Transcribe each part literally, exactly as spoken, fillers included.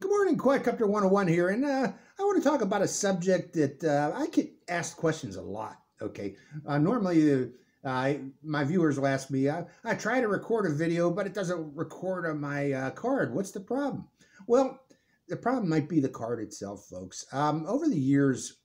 Good morning, Quadcopter one oh one here, and uh, I want to talk about a subject that uh, I get asked questions a lot, okay? Uh, normally, uh, my viewers will ask me, I, I try to record a video, but it doesn't record on my uh, card. What's the problem? Well, the problem might be the card itself, folks. Um, over the years,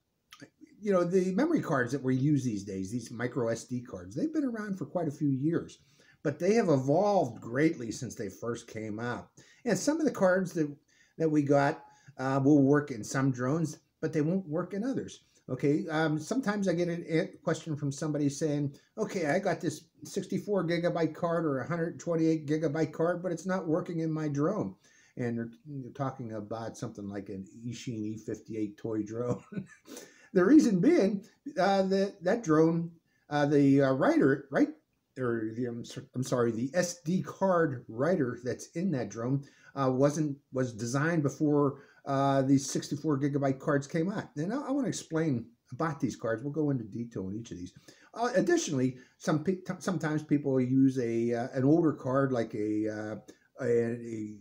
you know, the memory cards that we use these days, these micro S D cards, they've been around for quite a few years, but they have evolved greatly since they first came out. And some of the cards that that we got uh, will work in some drones, but they won't work in others. Okay, um, sometimes I get a question from somebody saying, okay, I got this sixty-four gigabyte card or one hundred twenty-eight gigabyte card, but it's not working in my drone. And they're, they're talking about something like an Eshin E fifty-eight toy drone. The reason being uh, that that drone, uh, the uh, writer, right? Or the, I'm, I'm sorry, the S D card writer that's in that drone uh, wasn't was designed before uh, these sixty-four gigabyte cards came out. And I, I want to explain about these cards. We'll go into detail on each of these. Uh, additionally, some pe sometimes people use a uh, an older card like a, uh, a a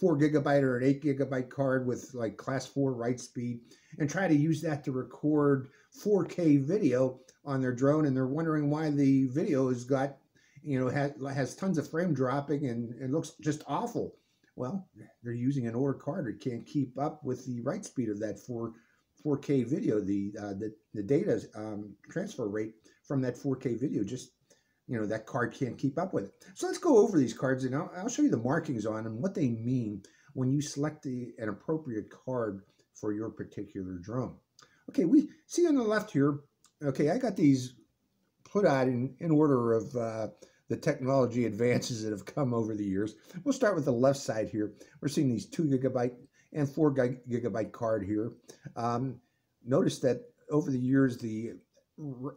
four gigabyte or an eight gigabyte card with like class four write speed and try to use that to record four K video on their drone, and they're wondering why the video has got, you know, has, has tons of frame dropping and it looks just awful. Well, they're using an older card that can't keep up with the write speed of that four K video. The uh, the the data um, transfer rate from that four K video, just, you know, that card can't keep up with it. So let's go over these cards, and I'll, I'll show you the markings on them, what they mean when you select the, an appropriate card for your particular drone. Okay, we see on the left here. Okay, I got these put out in, in order of uh, the technology advances that have come over the years. We'll start with the left side here. We're seeing these two gigabyte and four gigabyte card here. Um, notice that over the years, the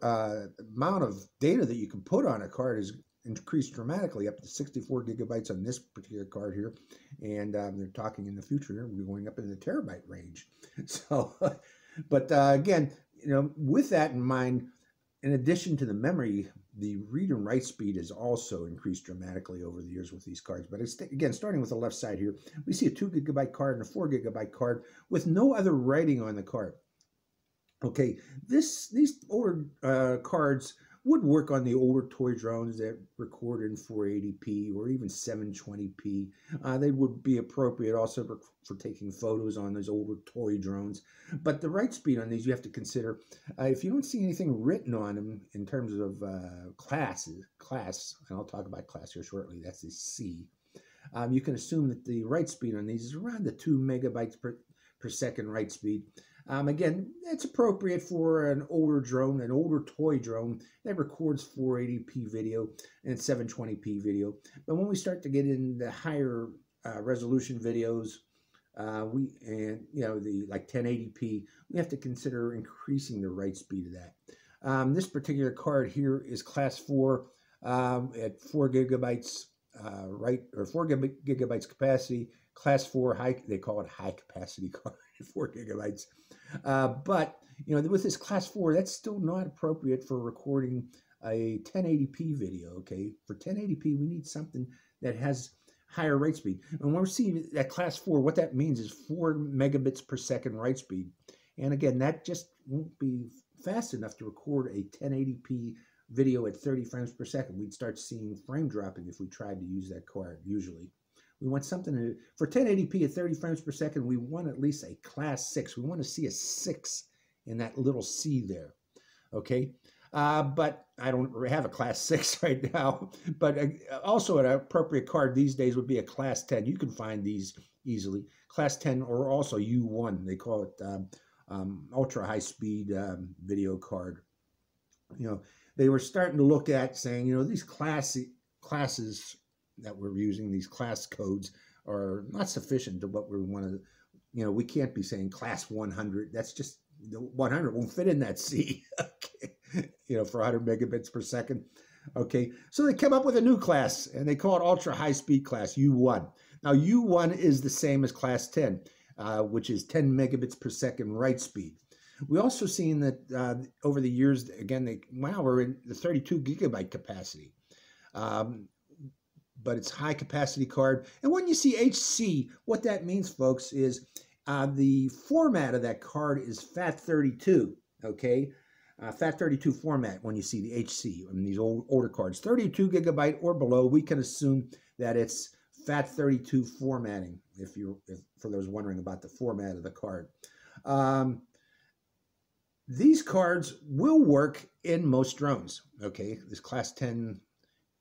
uh, amount of data that you can put on a card has increased dramatically, up to sixty-four gigabytes on this particular card here. And um, they're talking in the future, we're going up into the terabyte range. So, but uh, again, you know, with that in mind, in addition to the memory, the read and write speed has also increased dramatically over the years with these cards. But it's, again, starting with the left side here, we see a two gigabyte card and a four gigabyte card with no other writing on the card. Okay, this these older uh, cards would work on the older toy drones that record in four eighty P or even seven twenty P. Uh, they would be appropriate also for, for taking photos on those older toy drones. But the write speed on these, you have to consider, uh, if you don't see anything written on them in terms of uh, classes, class, and I'll talk about class here shortly, that's the C, um, you can assume that the write speed on these is around the two megabytes per, per second write speed. Um, again, it's appropriate for an older drone, an older toy drone that records four eighty P video and seven twenty P video. But when we start to get into higher uh, resolution videos, uh, we and you know the like ten eighty P, we have to consider increasing the write speed of that. Um, this particular card here is class four um, at four gigabytes uh, write or four gig gigabytes capacity. Class four high, they call it high capacity card, four gigabytes. Uh, but you know, with this class four, that's still not appropriate for recording a ten eighty P video. Okay, for ten eighty P, we need something that has higher write speed. And when we're seeing that class four, what that means is four megabits per second write speed. And again, that just won't be fast enough to record a ten eighty P video at thirty frames per second. We'd start seeing frame dropping if we tried to use that card. Usually, we want something to, for ten eighty P at thirty frames per second, we want at least a class six. We want to see a six in that little C there, okay? Uh, but I don't have a class six right now. But also an appropriate card these days would be a class ten. You can find these easily. Class ten or also U one. They call it um, um, ultra high speed um, video card. You know, they were starting to look at saying, you know, these classy, classes that we're using, these class codes are not sufficient to what we want to, you know, we can't be saying class one hundred. That's just, the one hundred won't fit in that C, okay, you know, for one hundred megabits per second. Okay, so they came up with a new class, and they call it ultra high speed class, U one. Now, U one is the same as class ten, uh, which is ten megabits per second write speed. We also seen that uh, over the years, again, they, wow, we're in the thirty-two gigabyte capacity. Um, but it's high capacity card. And when you see H C, what that means, folks, is uh, the format of that card is FAT thirty-two, okay? Uh, FAT thirty-two format when you see the H C on these old, older cards. thirty-two gigabyte or below, we can assume that it's FAT thirty-two formatting, if you, if, for those wondering about the format of the card. Um, these cards will work in most drones, okay? This class ten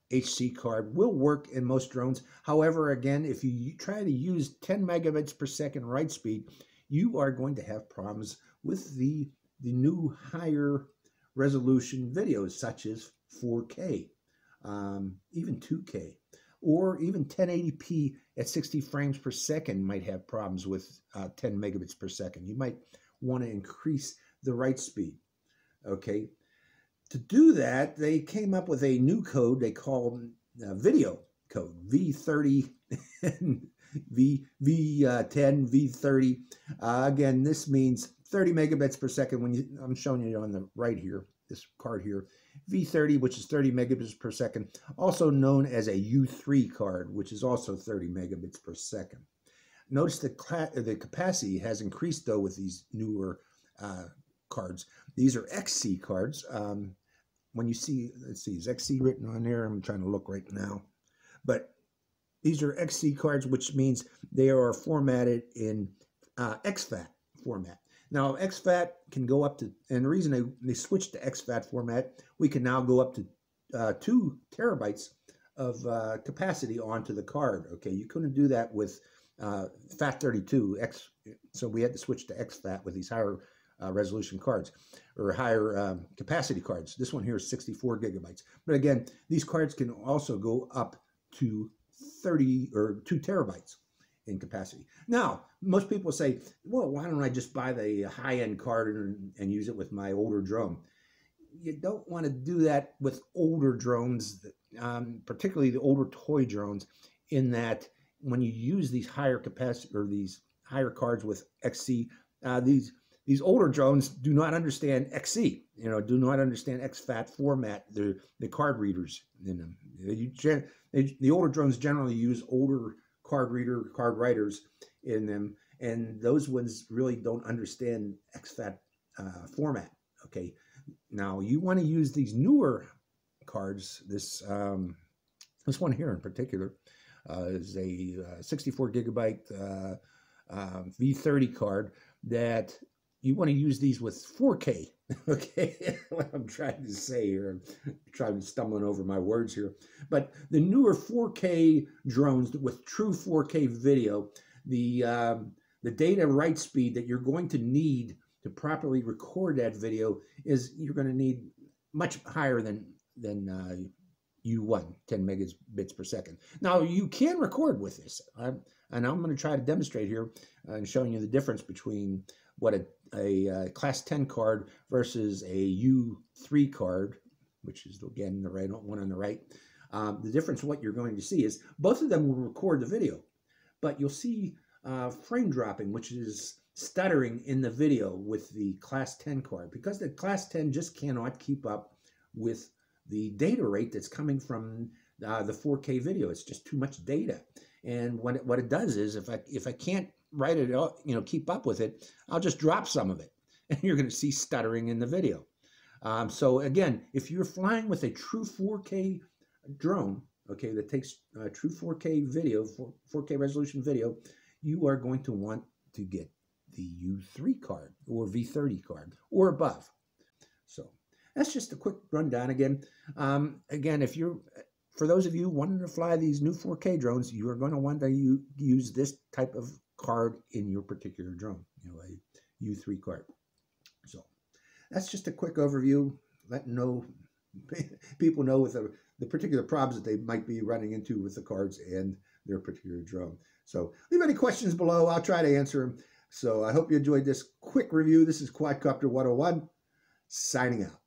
H C card will work in most drones. However, again, if you try to use ten megabits per second write speed, you are going to have problems with the, the new higher resolution videos, such as four K, um, even two K, or even ten eighty p at sixty frames per second might have problems with uh, ten megabits per second. You might want to increase the write speed, okay? To do that, they came up with a new code they called uh, video code, V thirty, V, V10, V thirty. Uh, again, this means thirty megabits per second. When you, I'm showing you on the right here, this card here, V thirty, which is thirty megabits per second, also known as a U three card, which is also thirty megabits per second. Notice the, the capacity has increased, though, with these newer uh, cards. These are X C cards. Um, when you see, let's see, is X C written on there? I'm trying to look right now. But these are X C cards, which means they are formatted in uh, X FAT format. Now, X FAT can go up to, and the reason they, they switched to X FAT format, we can now go up to uh, two terabytes of uh, capacity onto the card. Okay, you couldn't do that with uh, FAT thirty-two, X, so we had to switch to X FAT with these higher Uh, resolution cards or higher um, capacity cards. This one here is sixty-four gigabytes. But again, these cards can also go up to thirty or two terabytes in capacity. Now, most people say, well, why don't I just buy the high-end card and, and use it with my older drone? You don't want to do that with older drones, um, particularly the older toy drones, in that when you use these higher capacity or these higher cards with X C, uh, these These older drones do not understand X C, you know, do not understand X FAT format, the, the card readers in them. You gen, they, the older drones generally use older card reader, card writers in them, and those ones really don't understand X FAT uh, format, okay? Now, you want to use these newer cards, this, um, this one here in particular uh, is a uh, sixty-four gigabyte uh, uh, V thirty card that... You want to use these with four K, okay? What I'm trying to say here, I'm trying to stumbling over my words here. But the newer four K drones with true four K video, the, um, the data write speed that you're going to need to properly record that video is you're going to need much higher than, than uh, U one, ten megabits per second. Now, you can record with this, I'm, and I'm going to try to demonstrate here uh, and showing you the difference between what a, a uh, class ten card versus a U three card, which is, again, the right one on the right. Um, the difference, what you're going to see is both of them will record the video, but you'll see uh, frame dropping, which is stuttering in the video with the class ten card, because the class ten just cannot keep up with the data rate that's coming from uh, the four K video. It's just too much data. And when it, what it does is if I, if I can't write it out, you know, keep up with it, I'll just drop some of it, and you're going to see stuttering in the video. Um, so again, if you're flying with a true four K drone, okay, that takes uh, true four K video, four K resolution video, you are going to want to get the U three card or V thirty card or above. So that's just a quick rundown again. Um, again, if you're, for those of you wanting to fly these new four K drones, you are going to want to use this type of card in your particular drone, you know, a U three card. So that's just a quick overview, letting know people know with the, the particular problems that they might be running into with the cards and their particular drone. So leave any questions below, I'll try to answer them. So I hope you enjoyed this quick review. This is Quadcopter one oh one, signing out.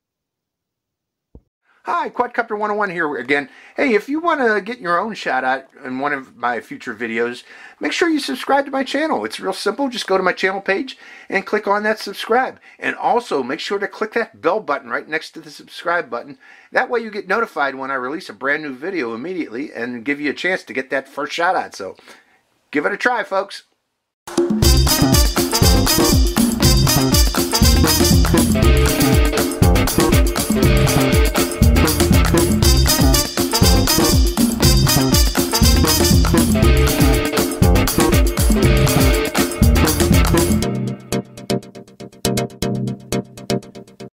Hi, Quadcopter one oh one here again. Hey, if you want to get your own shout out in one of my future videos, make sure you subscribe to my channel. It's real simple. Just go to my channel page and click on that subscribe. And also make sure to click that bell button right next to the subscribe button. That way you get notified when I release a brand new video immediately and give you a chance to get that first shout out. So give it a try, folks.